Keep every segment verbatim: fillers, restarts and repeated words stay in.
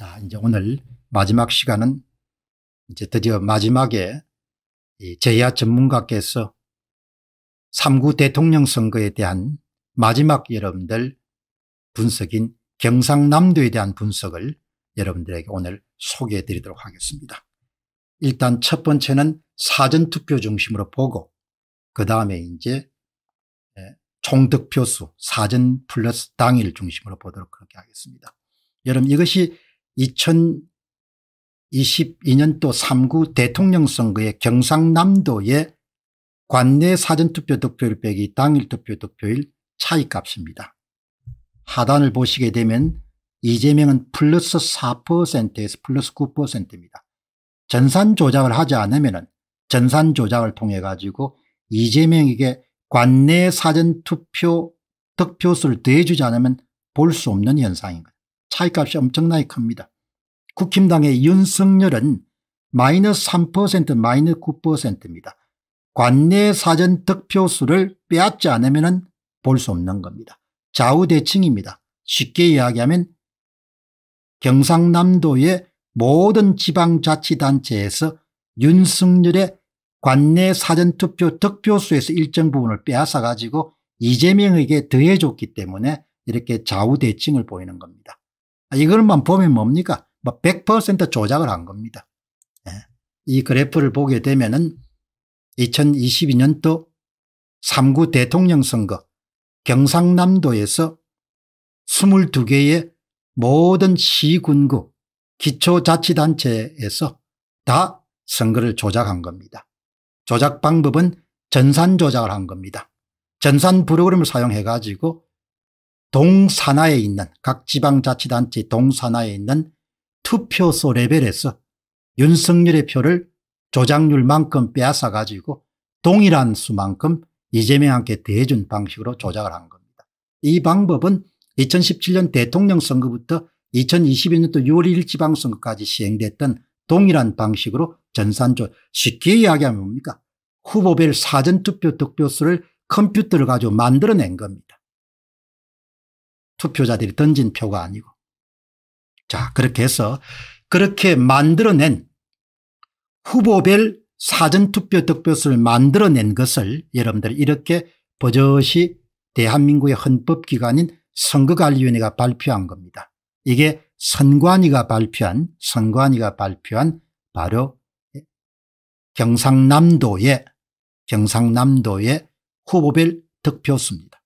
자, 이제 오늘 마지막 시간은 이제 드디어 마지막에 이 재야 전문가께서 삼구 대통령 선거에 대한 마지막 여러분들 분석인 경상남도에 대한 분석을 여러분들에게 오늘 소개해 드리도록 하겠습니다. 일단 첫 번째는 사전투표 중심으로 보고 그 다음에 이제 총득표수 사전 플러스 당일 중심으로 보도록 그렇게 하겠습니다. 여러분 이것이 이천이십이 년도 삼구 대통령 선거의 경상남도의 관내 사전투표 득표율 빼기 당일 투표 득표율 차이값입니다. 하단을 보시게 되면 이재명은 플러스 사 퍼센트에서 플러스 구 퍼센트입니다. 전산 조작을 하지 않으면 전산 조작을 통해 가지고 이재명에게 관내 사전투표 득표수를 더해주지 않으면 볼 수 없는 현상인 거예요. 차이값이 엄청나게 큽니다. 국힘당의 윤석열은 마이너스 삼 퍼센트 마이너스 구 퍼센트입니다. 관내 사전 득표수를 빼앗지 않으면 볼 수 없는 겁니다. 좌우대칭입니다. 쉽게 이야기하면 경상남도의 모든 지방자치단체에서 윤석열의 관내 사전투표 득표수에서 일정 부분을 빼앗아 가지고 이재명에게 더해줬기 때문에 이렇게 좌우대칭을 보이는 겁니다. 이것만 보면 뭡니까? 백 퍼센트 조작을 한 겁니다. 이 그래프를 보게 되면은 이천이십이 년도 삼구 대통령 선거 경상남도에서 이십이 개의 모든 시군구 기초자치단체에서 다 선거를 조작한 겁니다. 조작 방법은 전산 조작을 한 겁니다. 전산 프로그램을 사용해 가지고 동산하에 있는 각 지방자치단체 동산하에 있는 투표소 레벨에서 윤석열의 표를 조작률만큼 빼앗아 가지고 동일한 수만큼 이재명한테 대준 방식으로 조작을 한 겁니다. 이 방법은 이천십칠 년 대통령 선거부터 이천이십이 년도 유월 일일 지방선거까지 시행됐던 동일한 방식으로 전산조 쉽게 이야기하면 뭡니까? 후보별 사전투표 득표수를 컴퓨터를 가지고 만들어낸 겁니다. 투표자들이 던진 표가 아니고. 자, 그렇게 해서 그렇게 만들어낸 후보별 사전투표 득표수를 만들어낸 것을 여러분들 이렇게 버젓이 대한민국의 헌법기관인 선거관리위원회가 발표한 겁니다. 이게 선관위가 발표한 선관위가 발표한 바로 경상남도의 경상남도의 후보별 득표수입니다.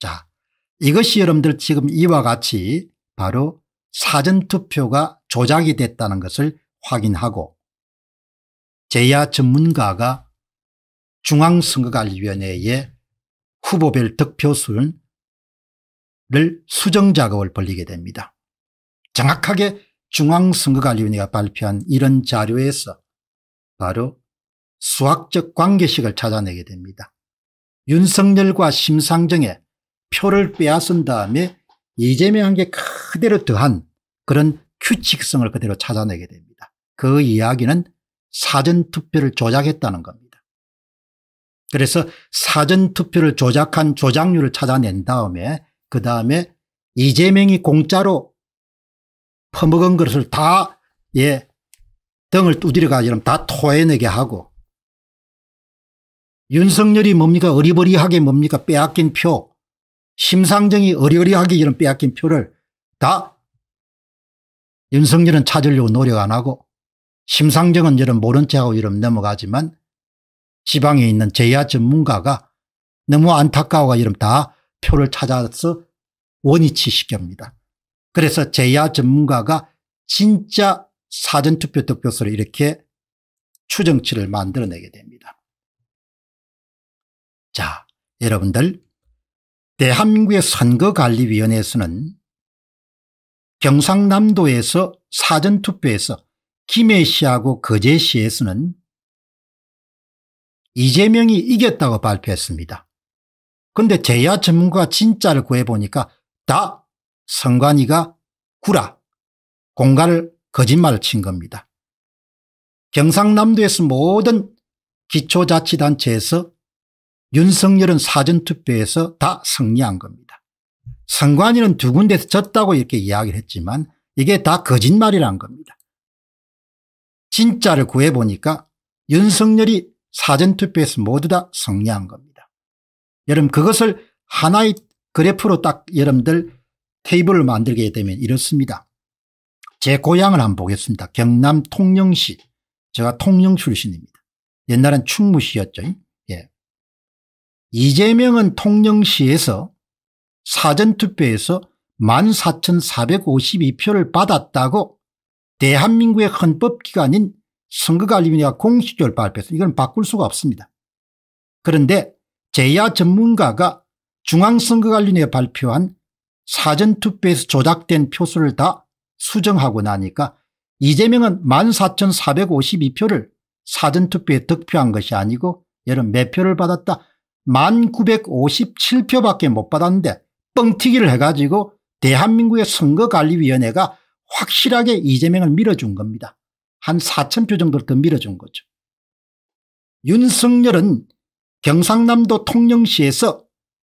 자, 이것이 여러분들 지금 이와 같이 바로 사전투표가 조작이 됐다는 것을 확인하고 재야 전문가가 중앙선거관리위원회의 후보별 득표수를 수정작업을 벌이게 됩니다. 정확하게 중앙선거관리위원회가 발표한 이런 자료에서 바로 수학적 관계식을 찾아내게 됩니다. 윤석열과 심상정의 표를 빼앗은 다음에 이재명에게 그대로 더한 그런 규칙성을 그대로 찾아내게 됩니다. 그 이야기는 사전투표를 조작했다는 겁니다. 그래서 사전투표를 조작한 조작률을 찾아낸 다음에 그 다음에 이재명이 공짜로 퍼먹은 것을 다 예, 등을 두드려 가지고 다 토해내게 하고 윤석열이 뭡니까? 어리버리하게 뭡니까? 빼앗긴 표. 심상정이 어리어리하게 이런 빼앗긴 표를 다 윤석열은 찾으려고 노력 안 하고 심상정은 이런 모른 체하고 이런 넘어가지만 지방에 있는 재야 전문가가 너무 안타까워가 이런 다 표를 찾아서 원위치시킵니다. 그래서 재야 전문가가 진짜 사전투표 득표수를 이렇게 추정치를 만들어내게 됩니다. 자, 여러분들 대한민국의 선거관리위원회에서는 경상남도에서 사전투표에서 김해시하고 거제시에서는 이재명이 이겼다고 발표했습니다. 그런데 재야 전문가가 진짜를 구해보니까 다 선관위가 구라, 공갈을 거짓말을 친 겁니다. 경상남도에서 모든 기초자치단체에서 윤석열은 사전투표에서 다 승리한 겁니다. 선관위는 두 군데에서 졌다고 이렇게 이야기를 했지만 이게 다 거짓말이란 겁니다. 진짜를 구해보니까 윤석열이 사전투표에서 모두 다 승리한 겁니다. 여러분 그것을 하나의 그래프로 딱 여러분들 테이블을 만들게 되면 이렇습니다. 제 고향을 한번 보겠습니다. 경남 통영시. 제가 통영 출신입니다. 옛날엔 충무시였죠. 예. 이재명은 통영시에서 사전투표에서 만 사천사백오십이 표를 받았다고 대한민국의 헌법기관인 선거관리위원회가 공식적으로 발표했습니다. 이건 바꿀 수가 없습니다. 그런데 재야 전문가가 중앙선거관리위원회가 발표한 사전투표에서 조작된 표수를 다 수정하고 나니까 이재명은 만 사천사백오십이 표를 사전투표에 득표한 것이 아니고 여러분 몇 표를 받았다? 만 구백오십칠 표밖에 못 받았는데 뻥튀기를 해가지고 대한민국의 선거관리위원회가 확실하게 이재명을 밀어준 겁니다. 한 사천 표 정도를 더 밀어준 거죠. 윤석열은 경상남도 통영시에서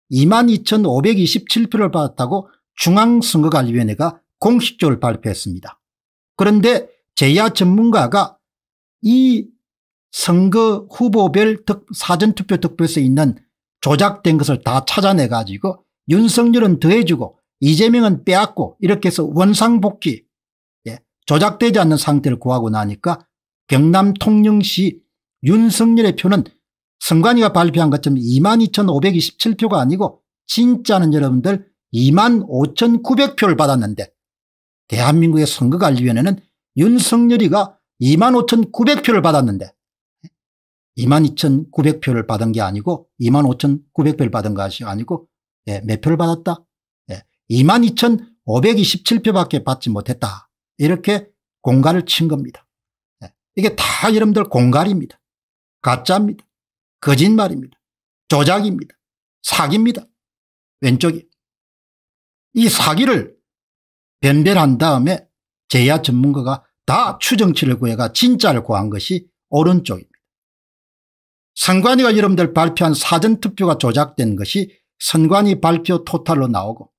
이만 이천오백이십칠 표를 받았다고 중앙선거관리위원회가 공식적으로 발표했습니다. 그런데 재야 전문가가 이 선거 후보별 사전투표 득표에서 있는 조작된 것을 다 찾아내가지고 윤석열은 더해주고 이재명은 빼앗고 이렇게 해서 원상복귀, 예, 조작되지 않는 상태를 구하고 나니까 경남 통영시 윤석열의 표는 선관위가 발표한 것처럼 이만 이천오백이십칠 표가 아니고 진짜는 여러분들 이만 오천구백 표를 받았는데 대한민국의 선거관리위원회는 윤석열이가 이만 오천구백 표를 받았는데 이만 이천구백 표를 받은 게 아니고 이만 오천구백 표를 받은 것이 아니고, 예, 몇 표를 받았다? 예, 이만 이천오백이십칠 표밖에 받지 못했다. 이렇게 공갈을 친 겁니다. 예, 이게 다 여러분들 공갈입니다. 가짜입니다. 거짓말입니다. 조작입니다. 사기입니다. 왼쪽이. 이 사기를 변별한 다음에 재야 전문가가 다 추정치를 구해가 진짜를 구한 것이 오른쪽입니다. 선관위가 여러분들 발표한 사전투표가 조작된 것이 선관위 발표 토탈로 나오고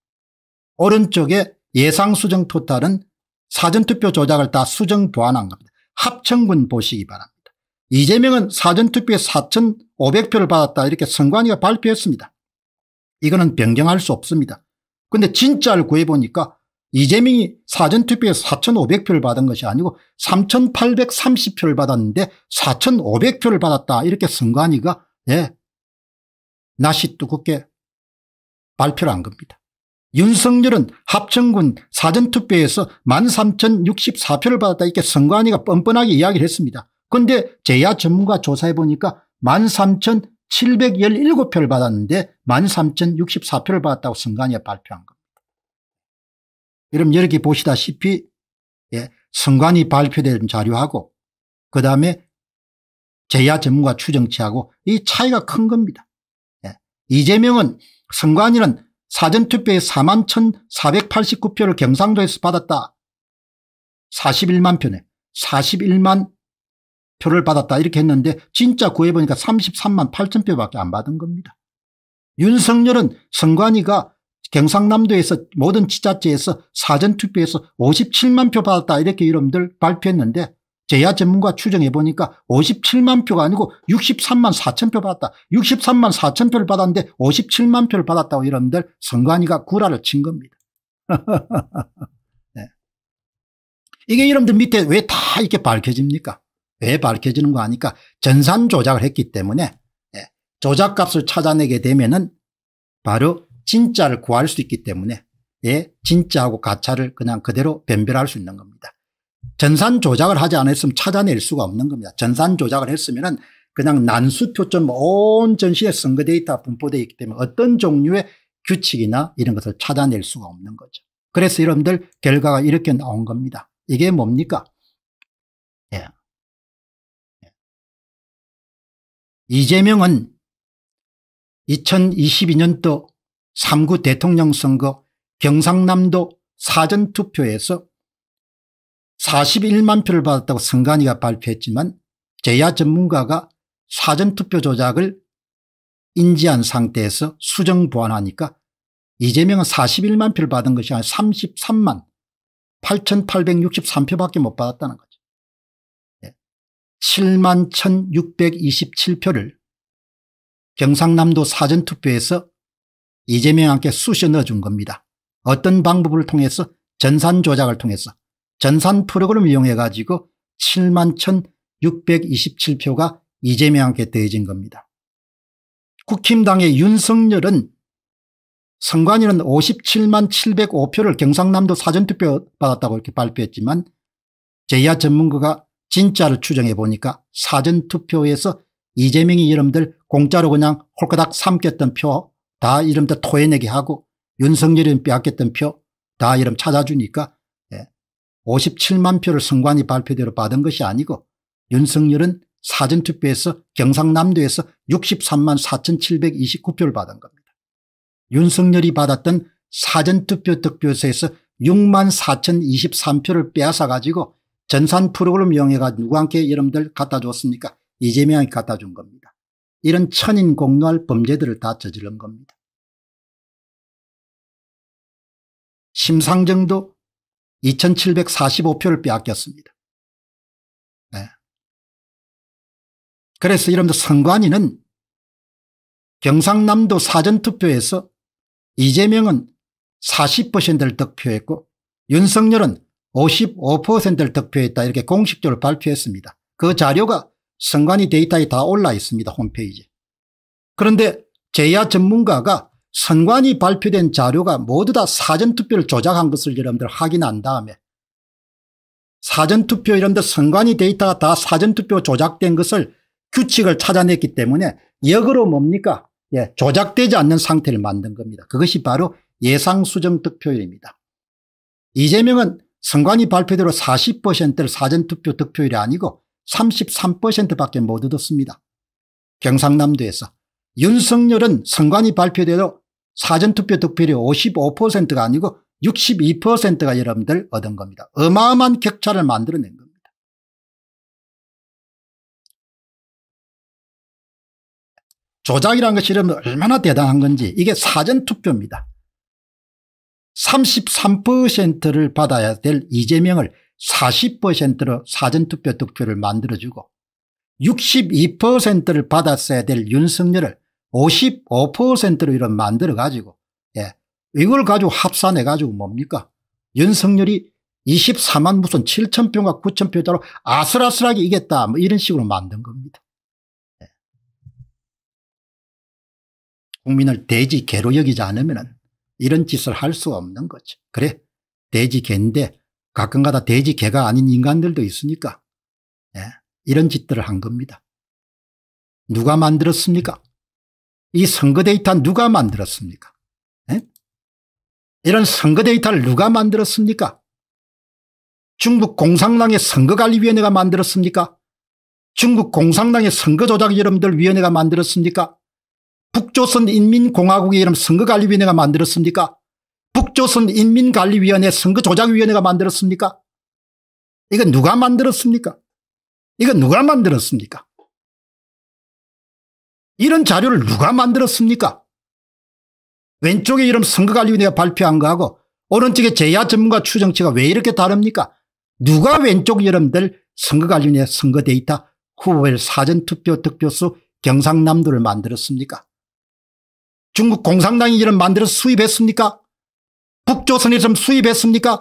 오른쪽에 예상수정 토탈은 사전투표 조작을 다 수정 보완한 겁니다. 합천군 보시기 바랍니다. 이재명은 사전투표에 사천오백 표를 받았다 이렇게 선관위가 발표했습니다. 이거는 변경할 수 없습니다. 그런데 진짜를 구해보니까 이재명이 사전투표에 사천오백 표를 받은 것이 아니고 삼천팔백삼십 표를 받았는데 사천오백 표를 받았다 이렇게 선관위가, 예, 낯이 뜨겁게 발표를 한 겁니다. 윤석열은 합천군 사전투표에서 만 삼천육십사 표를 받았다 이렇게 선관위가 뻔뻔하게 이야기를 했습니다. 그런데 재야 전문가 조사해보니까 만 삼천칠백십칠 표를 받았는데 만 삼천육십사 표를 받았다고 선관위가 발표한 겁니다. 여러분 여기 보시다시피, 예, 선관위 발표된 자료하고 그 다음에 재야 전문가 추정치하고 이 차이가 큰 겁니다. 예, 이재명은 선관위는 사전투표에 사만 천사백팔십구 표를 경상도에서 받았다. 사십일만 표네. 사십일만 표를 받았다 이렇게 했는데 진짜 구해보니까 삼십삼만 팔천 표밖에 안 받은 겁니다. 윤석열은 선관위가 경상남도에서 모든 지자체에서 사전투표에서 오십칠만 표 받았다 이렇게 여러분들 발표했는데 재야 전문가 추정해보니까 오십칠만 표가 아니고 육십삼만 사천 표 받았다. 육십삼만 사천 표를 받았는데 오십칠만 표를 받았다고 여러분들 선관위가 구라를 친 겁니다. 네. 이게 여러분들 밑에 왜 다 이렇게 밝혀집니까? 왜 밝혀지는 거 아니까 전산 조작을 했기 때문에, 예, 조작값을 찾아내게 되면은 바로 진짜를 구할 수 있기 때문에, 예, 진짜하고 가짜를 그냥 그대로 변별할 수 있는 겁니다. 전산 조작을 하지 않았으면 찾아낼 수가 없는 겁니다. 전산 조작을 했으면은 그냥 난수표점 온 전시에 선거 데이터 분포되어 있기 때문에 어떤 종류의 규칙이나 이런 것을 찾아낼 수가 없는 거죠. 그래서 여러분들 결과가 이렇게 나온 겁니다. 이게 뭡니까? 예. 이재명은 이천이십이 년도 삼 구 대통령 선거 경상남도 사전투표에서 사십일만 표를 받았다고 선관위가 발표했지만 재야 전문가가 사전투표 조작을 인지한 상태에서 수정 보완하니까 이재명은 사십일만 표를 받은 것이 아니라 삼십삼만 팔천팔백육십삼 표밖에 못 받았다는 거죠. 네. 칠만 천육백이십칠 표를 경상남도 사전투표에서 이재명한테 쑤셔 넣어준 겁니다. 어떤 방법을 통해서? 전산 조작을 통해서. 전산 프로그램을 이용해 가지고 칠만 천육백이십칠 표가 이재명한테 더해진 겁니다. 국힘당의 윤석열은, 선관위는 오십칠만 칠백오 표를 경상남도 사전투표 받았다고 이렇게 발표했지만, 제야 전문가가 진짜를 추정해 보니까 사전투표에서 이재명이 여러분들 공짜로 그냥 홀가닥 삼켰던 표 다 이름들 토해내게 하고, 윤석열이 빼앗겼던 표 다 이름 찾아주니까 오십칠만 표를 선관위 발표대로 받은 것이 아니고, 윤석열은 사전투표에서 경상남도에서 육십삼만 사천칠백이십구 표를 받은 겁니다. 윤석열이 받았던 사전투표 득표소에서 육만 사천이십삼 표를 빼앗아 가지고 전산 프로그램 이용해가 누구한테 여러분들 갖다 줬습니까? 이재명이 갖다 준 겁니다. 이런 천인 공노할 범죄들을 다 저지른 겁니다. 심상정도 이천칠백사십오 표를 빼앗겼습니다. 네. 그래서 여러분들 선관위는 경상남도 사전투표에서 이재명은 사십 퍼센트를 득표했고 윤석열은 오십오 퍼센트를 득표했다, 이렇게 공식적으로 발표했습니다. 그 자료가 선관위 데이터에 다 올라 있습니다. 홈페이지에. 그런데 제야 전문가가 선관위 발표된 자료가 모두 다 사전투표를 조작한 것을 여러분들 확인한 다음에, 사전투표 여러분들 선관위 데이터가 다 사전투표 조작된 것을 규칙을 찾아냈기 때문에 역으로 뭡니까? 예, 조작되지 않는 상태를 만든 겁니다. 그것이 바로 예상수정득표율입니다. 이재명은 선관위 발표대로 사십 퍼센트를 사전투표 득표율이 아니고 삼십삼 퍼센트밖에 못 얻었습니다. 경상남도에서. 윤석열은 선관위 발표대로 사전투표 득표율이 오십오 퍼센트가 아니고 육십이 퍼센트가 여러분들 얻은 겁니다. 어마어마한 격차를 만들어낸 겁니다. 조작이라는 것이 여러분 얼마나 대단한 건지. 이게 사전투표입니다. 삼십삼 퍼센트를 받아야 될 이재명을 사십 퍼센트로 사전투표 득표를 만들어주고, 육십이 퍼센트를 받았어야 될 윤석열을 오십오 퍼센트로 이런 만들어가지고, 예, 이걸 가지고 합산해가지고 뭡니까? 윤석열이 이십사만 무슨 칠천 표인가 구천 표짜로 아슬아슬하게 이겼다, 뭐 이런 식으로 만든 겁니다. 예. 국민을 돼지 개로 여기지 않으면 이런 짓을 할 수가 없는 거지. 그래, 돼지 개인데 가끔가다 돼지 개가 아닌 인간들도 있으니까, 예, 이런 짓들을 한 겁니다. 누가 만들었습니까? 이 선거 데이터 누가 만들었습니까? 예? 이런 선거 데이터를 누가 만들었습니까? 중국 공산당의 선거관리위원회가 만들었습니까? 중국 공산당의 선거조작 여러분들 위원회가 만들었습니까? 북조선인민공화국의 이름 선거관리위원회가 만들었습니까? 북조선인민관리위원회 선거조작위원회가 만들었습니까? 이건 누가 만들었습니까? 이건 누가 만들었습니까? 이런 자료를 누가 만들었습니까? 왼쪽에 이름 선거관리위원회가 발표한 거하고 오른쪽에 제야 전문가 추정치가 왜 이렇게 다릅니까? 누가 왼쪽 여러분들 선거관리위원회 선거 데이터 후보별 사전투표 득표수 경상남도를 만들었습니까? 중국 공산당이 이름 만들어서 수입했습니까? 북조선이 좀 수입했습니까?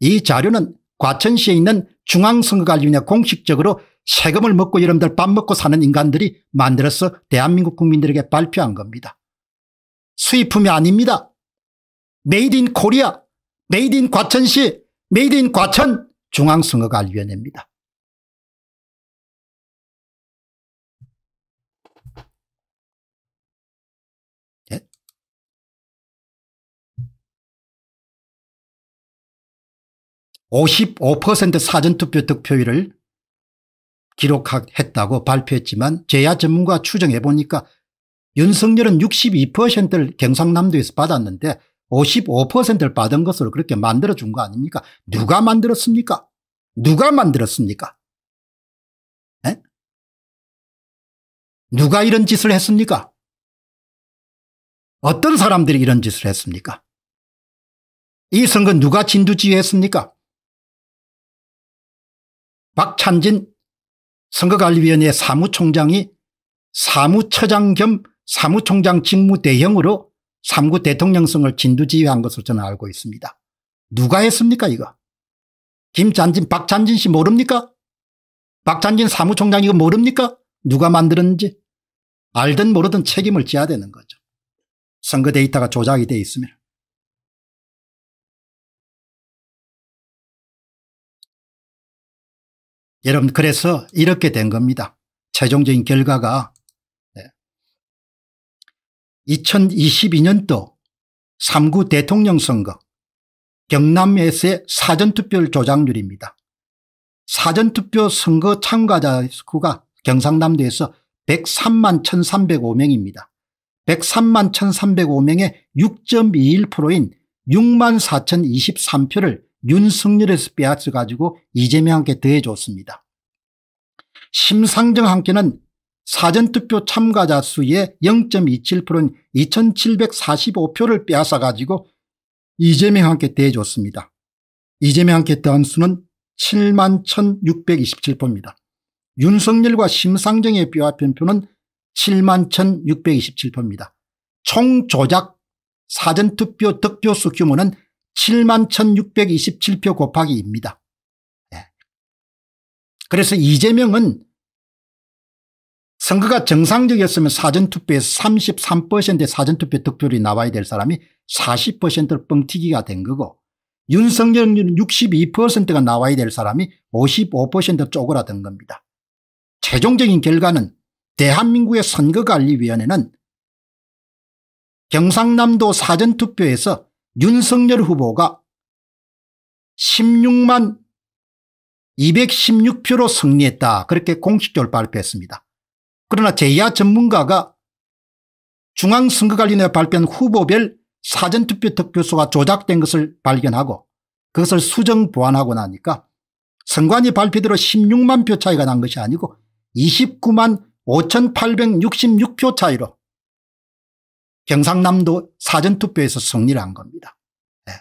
이 자료는 과천시에 있는 중앙선거관리위원회 공식적으로 세금을 먹고 여러분들 밥 먹고 사는 인간들이 만들어서 대한민국 국민들에게 발표한 겁니다. 수입품이 아닙니다. 메이드 인 코리아, 메이드 인 과천시, 메이드 인 과천 중앙선거관리위원회입니다. 오십오 퍼센트 사전투표 득표율을 기록했다고 발표했지만, 제야 전문가 추정해 보니까 윤석열은 육십이 퍼센트를 경상남도에서 받았는데 오십오 퍼센트를 받은 것으로 그렇게 만들어준 거 아닙니까? 누가 만들었습니까? 누가 만들었습니까? 에? 누가 이런 짓을 했습니까? 어떤 사람들이 이런 짓을 했습니까? 이 선거 누가 진두지휘했습니까? 박찬진 선거관리위원회 사무총장이 사무처장 겸 사무총장 직무대행으로 삼 구 대통령성을 진두지휘한 것으로 저는 알고 있습니다. 누가 했습니까 이거? 김찬진, 박찬진 씨 모릅니까? 박찬진 사무총장 이거 모릅니까? 누가 만들었는지? 알든 모르든 책임을 져야 되는 거죠. 선거 데이터가 조작이 돼 있으면. 여러분 그래서 이렇게 된 겁니다. 최종적인 결과가 이천이십이 년도 삼 구 대통령 선거 경남에서의 사전투표 조작률입니다. 사전투표 선거 참가자 수가 경상남도에서 백삼만 천삼백오 명입니다. 백삼만 천삼백오 명의 육 점 이일 퍼센트인 육만 사천 이십삼 표를 윤석열에서 빼앗아가지고 이재명한테 더해줬습니다. 심상정 한께는 사전투표 참가자 수의 영 점 이칠 퍼센트인 이천칠백사십오 표를 빼앗아가지고 이재명한테 더해줬습니다. 이재명한테 더한 수는 칠만 천육백이십칠 표입니다. 윤석열과 심상정의 빼앗은 표는 칠만 천육백이십칠 표입니다. 총 조작 사전투표 득표수 규모는 칠만 천육백이십칠 표 곱하기 이입니다. 네. 그래서 이재명은 선거가 정상적이었으면 사전투표에서 삼십삼 퍼센트의 사전투표 득표율이 나와야 될 사람이 사십 퍼센트로 뻥튀기가 된 거고, 윤석열은 육십이 퍼센트가 나와야 될 사람이 오십오 퍼센트 쪼그라든 겁니다. 최종적인 결과는 대한민국의 선거관리위원회는 경상남도 사전투표에서 윤석열 후보가 십육만 이백십육 표로 승리했다, 그렇게 공식적으로 발표했습니다. 그러나 제야 전문가가 중앙선거관리위원회가 발표한 후보별 사전투표 득표수가 조작된 것을 발견하고 그것을 수정 보완하고 나니까 선관위 발표대로 십육만 표 차이가 난 것이 아니고 이십구만 오천팔백육십육 표 차이로 경상남도 사전투표에서 승리를 한 겁니다. 네.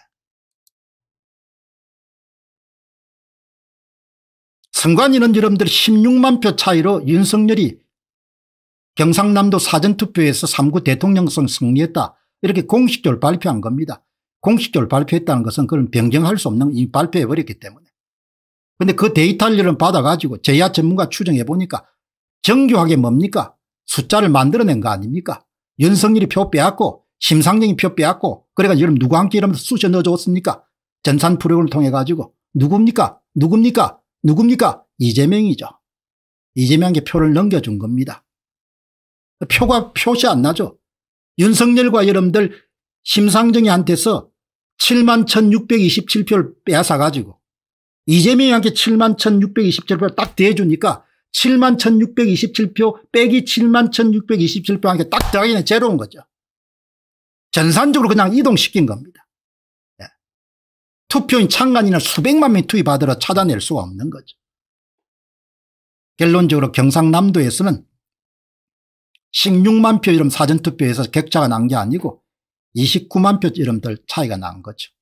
선관위는 여러분들 십육만 표 차이로 윤석열이 경상남도 사전투표에서 삼 구 대통령선 승리했다, 이렇게 공식적으로 발표한 겁니다. 공식적으로 발표했다는 것은 그걸 변경할 수 없는, 이미 발표해버렸기 때문에. 그런데 그 데이터를 받아가지고 제야 전문가 추정해보니까 정교하게 뭡니까? 숫자를 만들어낸 거 아닙니까? 윤석열이 표 빼앗고 심상정이 표 빼앗고, 그러니까 여러분 누구 함께 이러면서 쑤셔 넣어줬습니까? 전산 프로그램을 통해 가지고 누굽니까? 누굽니까? 누굽니까? 이재명이죠. 이재명에게 표를 넘겨준 겁니다. 표가 표시 안 나죠. 윤석열과 여러분들 심상정이한테서 칠만 천육백이십칠 표를 빼앗아가지고 이재명이한테 칠만 천육백이십칠 표를 딱 대주니까 칠만 천육백이십칠 표 빼기 칠만 천육백이십칠 표 한 게 딱 들어가기는 제로인 거죠. 전산적으로 그냥 이동시킨 겁니다. 네. 투표인 창간이나 수백만 명이 투입하더라도 찾아낼 수가 없는 거죠. 결론적으로 경상남도에서는 십육만 표 이름 사전투표에서 격차가 난 게 아니고 이십구만 표 이름들 차이가 난 거죠.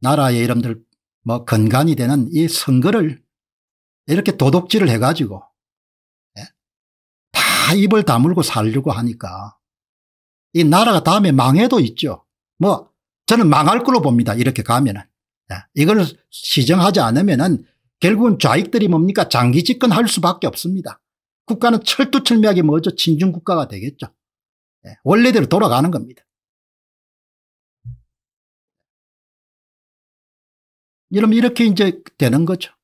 나라의 이름들 뭐 근간이 되는 이 선거를 이렇게 도둑질을 해가지고 예? 다 입을 다물고 살려고 하니까 이 나라가 다음에 망해도 있죠. 뭐 저는 망할 걸로 봅니다. 이렇게 가면은 예? 이걸 시정하지 않으면은 결국은 좌익들이 뭡니까? 장기 집권할 수밖에 없습니다. 국가는 철두철미하게 뭐죠? 친중 국가가 되겠죠. 예? 원래대로 돌아가는 겁니다. 이러면 이렇게 이제 되는 거죠.